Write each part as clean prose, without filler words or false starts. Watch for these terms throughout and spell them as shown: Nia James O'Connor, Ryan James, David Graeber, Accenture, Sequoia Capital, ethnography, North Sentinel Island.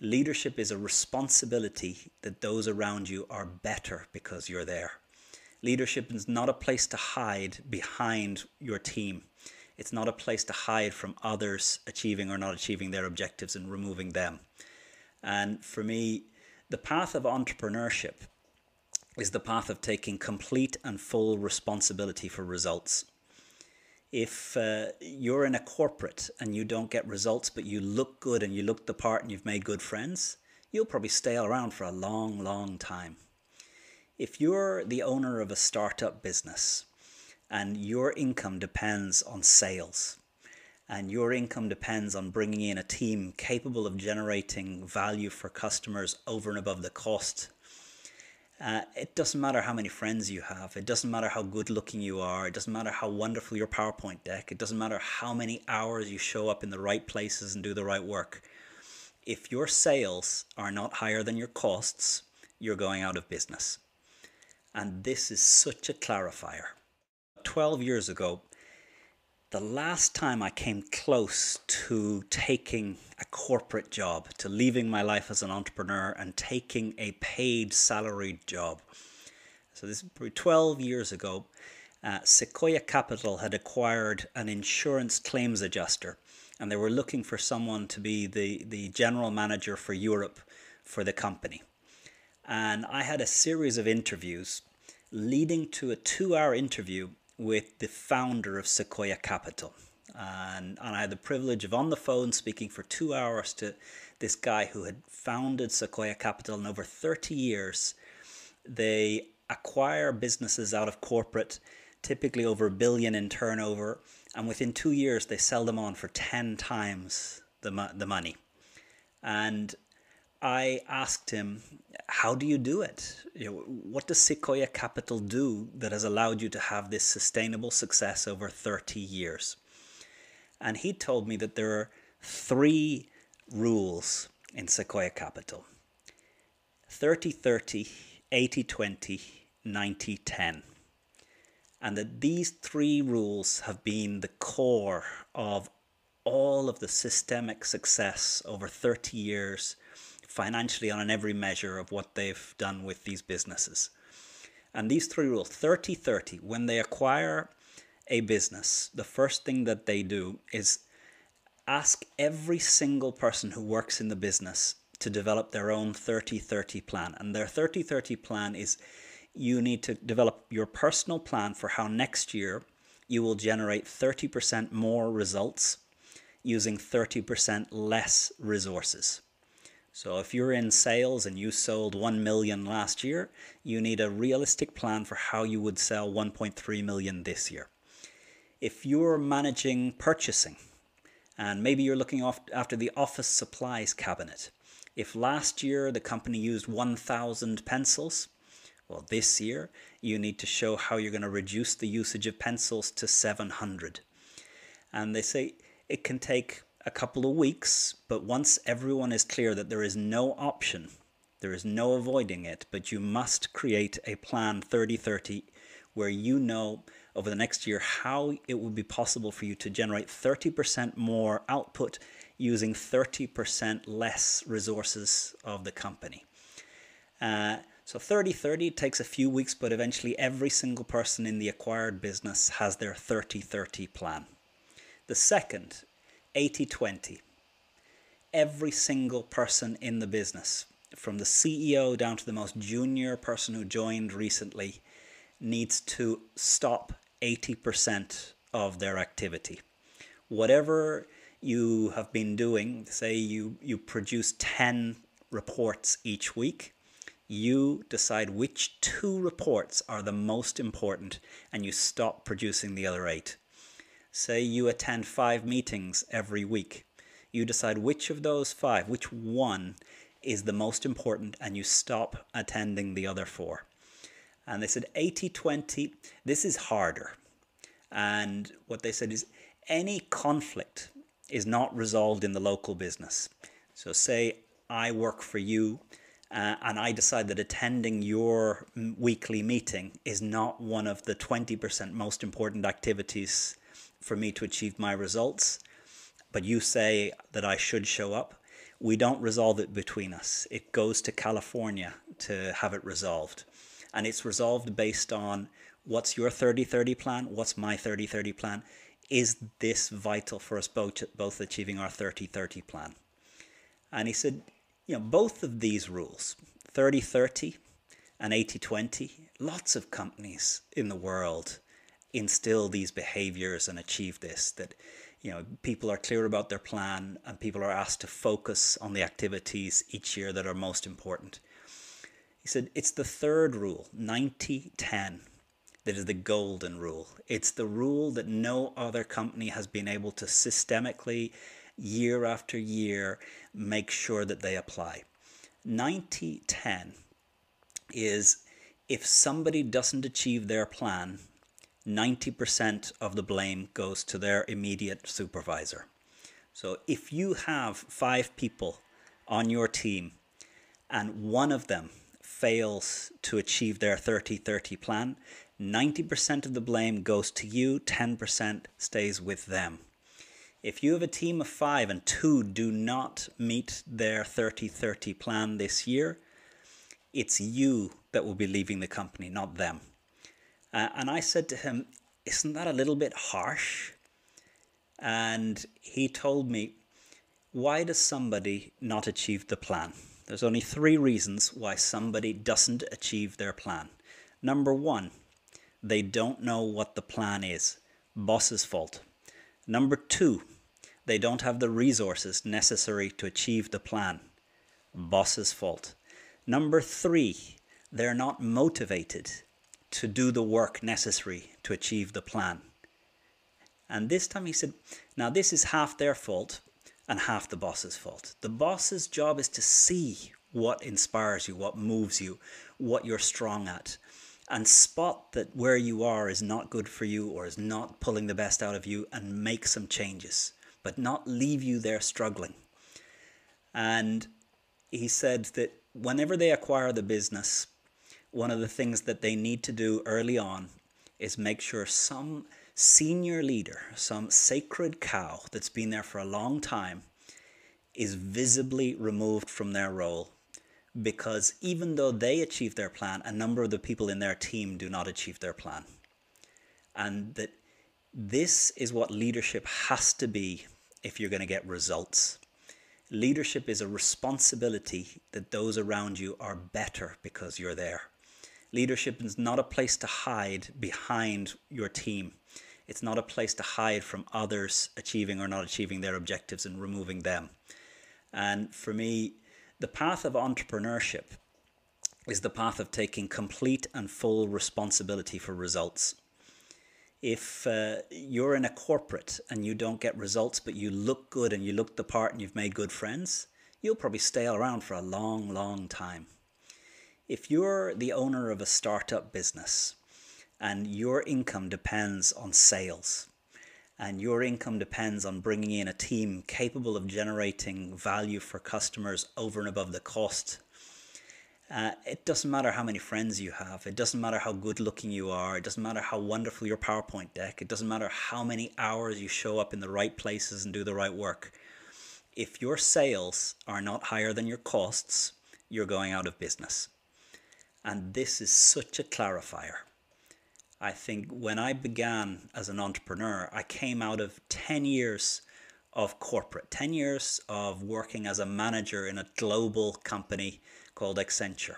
Leadership is a responsibility that those around you are better because you're there. Leadership is not a place to hide behind your team. It's not a place to hide from others achieving or not achieving their objectives and removing them. And for me, the path of entrepreneurship is the path of taking complete and full responsibility for results. If you're in a corporate and you don't get results, but you look good and you look the part and you've made good friends, you'll probably stay around for a long, long time. If you're the owner of a startup business and your income depends on sales and your income depends on bringing in a team capable of generating value for customers over and above the cost, it doesn't matter how many friends you have. It doesn't matter how good looking you are. It doesn't matter how wonderful your PowerPoint deck. It doesn't matter how many hours you show up in the right places and do the right work. If your sales are not higher than your costs, you're going out of business. And this is such a clarifier. 12 years ago, the last time I came close to taking a corporate job, to leaving my life as an entrepreneur and taking a paid salaried job. So this is 12 years ago, Sequoia Capital had acquired an insurance claims adjuster, and they were looking for someone to be the general manager for Europe for the company. And I had a series of interviews leading to a 2-hour interview with the founder of Sequoia Capital. And I had the privilege of on the phone speaking for 2 hours to this guy who had founded Sequoia Capital. In over 30 years, they acquire businesses out of corporate, typically over $1 billion in turnover. And within 2 years, they sell them on for 10 times the money. And I asked him, how do you do it? You know, what does Sequoia Capital do that has allowed you to have this sustainable success over 30 years? And he told me that there are 3 rules in Sequoia Capital. 30-30, 80-20, 90-10. And that these 3 rules have been the core of all of the systemic success over 30 years financially on every measure of what they've done with these businesses. And these 3 rules, 30-30, when they acquire a business, the first thing that they do is ask every single person who works in the business to develop their own 30-30 plan. And their 30-30 plan is you need to develop your personal plan for how next year you will generate 30% more results using 30% less resources. So if you're in sales and you sold 1 million last year, you need a realistic plan for how you would sell 1.3 million this year. If you're managing purchasing, and maybe you're looking after the office supplies cabinet, if last year the company used 1,000 pencils, well, this year you need to show how you're going to reduce the usage of pencils to 700. And they say it can take a couple of weeks, but once everyone is clear that there is no option, there is no avoiding it, but you must create a plan 30-30 where you know over the next year how it will be possible for you to generate 30% more output using 30% less resources of the company. So 30-30 takes a few weeks, but eventually every single person in the acquired business has their 30-30 plan. The second, 80-20. Every single person in the business, from the CEO down to the most junior person who joined recently, needs to stop 80% of their activity. Whatever you have been doing, say you produce 10 reports each week, you decide which 2 reports are the most important and you stop producing the other 8. Say you attend 5 meetings every week. You decide which of those 5, which one is the most important, and you stop attending the other 4. And they said 80-20, this is harder. And what they said is any conflict is not resolved in the local business. So say I work for you and I decide that attending your weekly meeting is not one of the 20% most important activities for me to achieve my results, but you say that I should show up. We don't resolve it between us. It goes to California to have it resolved. And it's resolved based on what's your 30-30 plan, what's my 30-30 plan. Is this vital for us both achieving our 30-30 plan? And he said, you know, both of these rules, 30-30 and 80-20, lots of companies in the world instill these behaviors and achieve this, that, you know, people are clear about their plan and people are asked to focus on the activities each year that are most important. He said, it's the third rule, 90-10, that is the golden rule. It's the rule that no other company has been able to systemically, year after year, make sure that they apply. 90-10 is if somebody doesn't achieve their plan, 90% of the blame goes to their immediate supervisor. So if you have 5 people on your team and one of them fails to achieve their 30-30 plan, 90% of the blame goes to you, 10% stays with them. If you have a team of 5 and 2 do not meet their 30-30 plan this year, it's you that will be leaving the company, not them. And I said to him, isn't that a little bit harsh? And he told me, why does somebody not achieve the plan? There's only 3 reasons why somebody doesn't achieve their plan. Number 1, they don't know what the plan is. Boss's fault. Number 2, they don't have the resources necessary to achieve the plan. Boss's fault. Number 3, they're not motivated to do the work necessary to achieve the plan. And this time he said, now this is half their fault and half the boss's fault. The boss's job is to see what inspires you, what moves you, what you're strong at, and spot that where you are is not good for you or is not pulling the best out of you and make some changes, but not leave you there struggling. And he said that whenever they acquire the business, one of the things that they need to do early on is make sure some senior leader, some sacred cow that's been there for a long time, is visibly removed from their role, because even though they achieve their plan, a number of the people in their team do not achieve their plan. And that this is what leadership has to be if you're going to get results. Leadership is a responsibility that those around you are better because you're there. Leadership is not a place to hide behind your team. It's not a place to hide from others achieving or not achieving their objectives and removing them. And for me, the path of entrepreneurship is the path of taking complete and full responsibility for results. If you're in a corporate and you don't get results, but you look good and you look the part and you've made good friends, you'll probably stay around for a long, long time. If you're the owner of a startup business and your income depends on sales and your income depends on bringing in a team capable of generating value for customers over and above the cost, it doesn't matter how many friends you have. It doesn't matter how good looking you are. It doesn't matter how wonderful your PowerPoint deck. It doesn't matter how many hours you show up in the right places and do the right work. If your sales are not higher than your costs, you're going out of business. And this is such a clarifier. I think when I began as an entrepreneur, I came out of 10 years of corporate, 10 years of working as a manager in a global company called Accenture.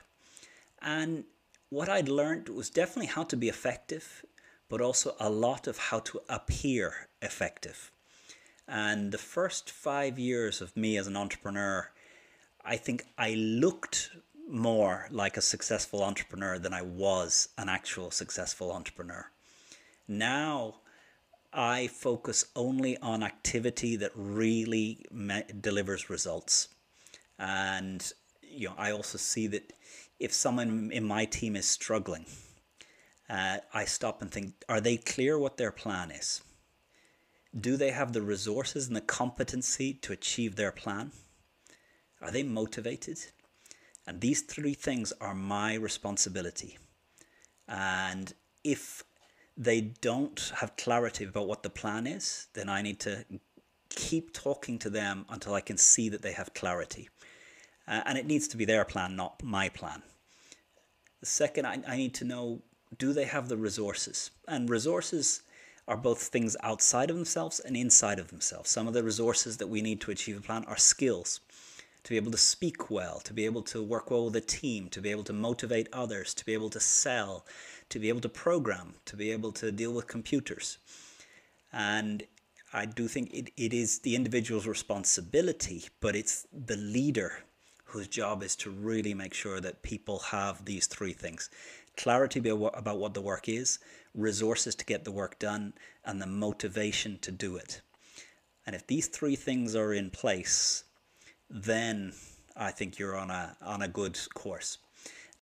And what I'd learned was definitely how to be effective, but also a lot of how to appear effective. And the first 5 years of me as an entrepreneur, I think I looked more like a successful entrepreneur than I was an actual successful entrepreneur. Now I focus only on activity that really delivers results. And you know, I also see that if someone in my team is struggling, I stop and think, are they clear what their plan is? Do they have the resources and the competency to achieve their plan? Are they motivated? And these 3 things are my responsibility. And if they don't have clarity about what the plan is, then I need to keep talking to them until I can see that they have clarity. And it needs to be their plan, not my plan. The second, I need to know, do they have the resources? And resources are both things outside of themselves and inside of themselves. Some of the resources that we need to achieve a plan are skills. To be able to speak well, to be able to work well with a team, to be able to motivate others, to be able to sell, to be able to program, to be able to deal with computers. And I do think it is the individual's responsibility, but it's the leader whose job is to really make sure that people have these three things. Clarity about what the work is, resources to get the work done, and the motivation to do it. And if these three things are in place, then I think you're on a good course.